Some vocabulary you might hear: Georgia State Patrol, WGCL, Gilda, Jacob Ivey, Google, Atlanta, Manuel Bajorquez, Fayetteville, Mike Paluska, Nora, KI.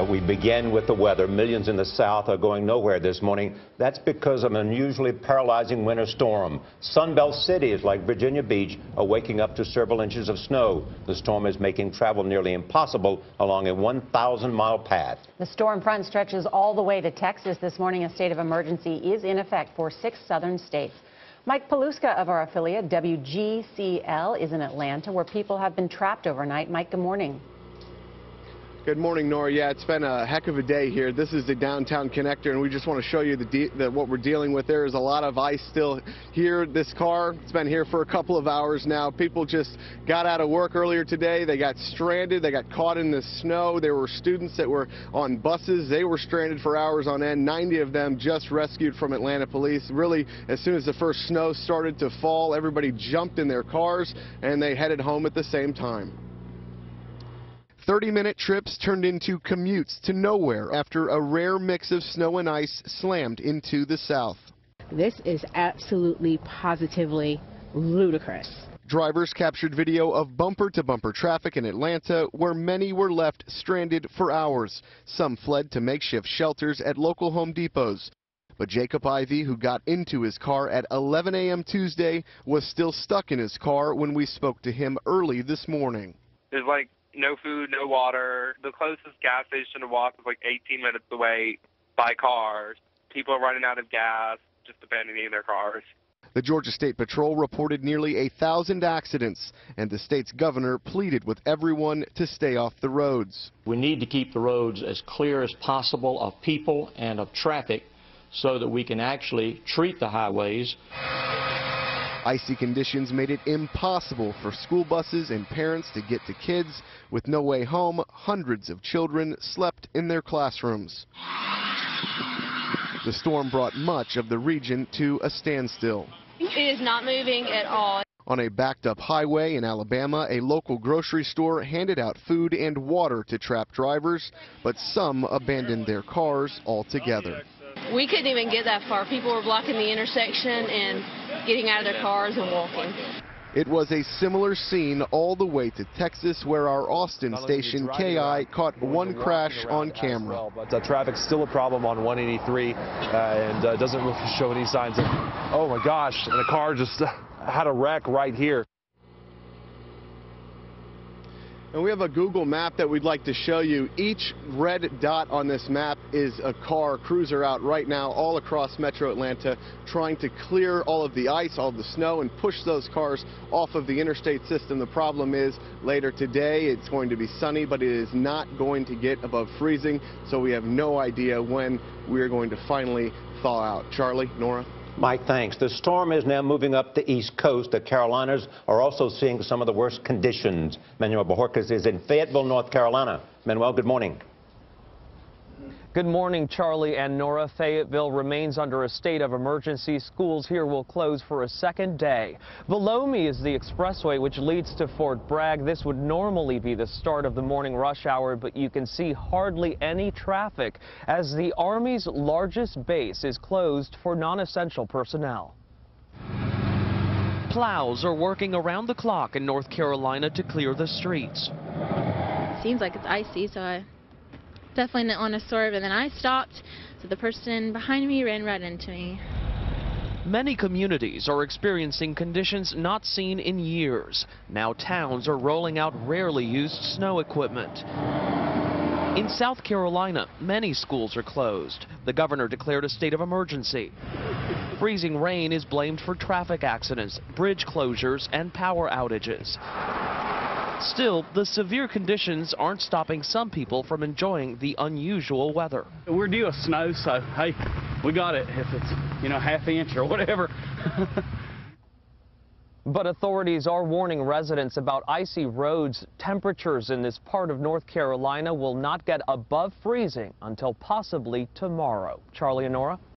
But we begin with the weather. Millions in the South are going nowhere this morning. That's because of an unusually paralyzing winter storm. Sunbelt cities like Virginia Beach are waking up to several inches of snow. The storm is making travel nearly impossible along a 1,000-mile path. The storm front stretches all the way to Texas. This morning, a state of emergency is in effect for 6 southern states. Mike Paluska of our affiliate WGCL is in Atlanta, where people have been trapped overnight. Mike, good morning. Good morning, Nora. Yeah, it's been a heck of a day here. This is the downtown connector, and we just want to show you what we're dealing with. There is a lot of ice still here. This car, it's been here for a couple of hours now. People just got out of work earlier today. They got stranded. They got caught in the snow. There were students that were on buses. They were stranded for hours on end. 90 of them just rescued from Atlanta police. Really, as soon as the first snow started to fall, everybody jumped in their cars, and they headed home at the same time. 30-minute trips turned into commutes to nowhere after a rare mix of snow and ice slammed into the South. This is absolutely, positively ludicrous. Drivers captured video of bumper-to-bumper traffic in Atlanta, where many were left stranded for hours. Some fled to makeshift shelters at local Home Depots. But Jacob Ivey, who got into his car at 11 a.m. Tuesday, was still stuck in his car when we spoke to him early this morning. It's like no food, no water. The closest gas station to walk is like 18 minutes away by car. People are running out of gas, just abandoning their cars. The Georgia State Patrol reported nearly 1,000 accidents, and the state's governor pleaded with everyone to stay off the roads. We need to keep the roads as clear as possible of people and of traffic so that we can actually treat the highways. Icy conditions made it impossible for school buses and parents to get to kids. With no way home, hundreds of children slept in their classrooms. The storm brought much of the region to a standstill. It is not moving at all. On a backed-up highway in Alabama, a local grocery store handed out food and water to trapped drivers, but some abandoned their cars altogether. We couldn't even get that far. People were blocking the intersection and getting out of their cars and walking. It was a similar scene all the way to Texas, where our Austin station, KI, caught one crash on camera. Well, but traffic's still a problem on 183 and doesn't really show any signs of, oh my gosh, and the car just had a wreck right here. And we have a Google map that we'd like to show you. Each red dot on this map is a car, cruiser out right now all across metro Atlanta, trying to clear all of the ice, all of the snow, and push those cars off of the interstate system. The problem is later today it's going to be sunny, but it is not going to get above freezing, so we have no idea when we are going to finally thaw out. Charlie, Nora? Mike, thanks. The storm is now moving up the East Coast. The Carolinas are also seeing some of the worst conditions. Manuel Bajorquez is in Fayetteville, North Carolina. Manuel, good morning. Good morning, Charlie and Nora. Fayetteville remains under a state of emergency. Schools here will close for a second day. Below me is the expressway, which leads to Fort Bragg. This would normally be the start of the morning rush hour, but you can see hardly any traffic as the Army's largest base is closed for non-essential personnel. Plows are working around the clock in North Carolina to clear the streets. Seems like it's icy, so I definitely not on a swerve, and then I stopped, so the person behind me ran right into me. Many communities are experiencing conditions not seen in years. Now towns are rolling out rarely used snow equipment. In South Carolina, many schools are closed. The governor declared a state of emergency. Freezing rain is blamed for traffic accidents, bridge closures, and power outages. Still, the severe conditions aren't stopping some people from enjoying the unusual weather. We're due a snow, so hey, we got it if it's, you know, ½ inch or whatever. But authorities are warning residents about icy roads. Temperatures in this part of North Carolina will not get above freezing until possibly tomorrow. Charlie and Nora?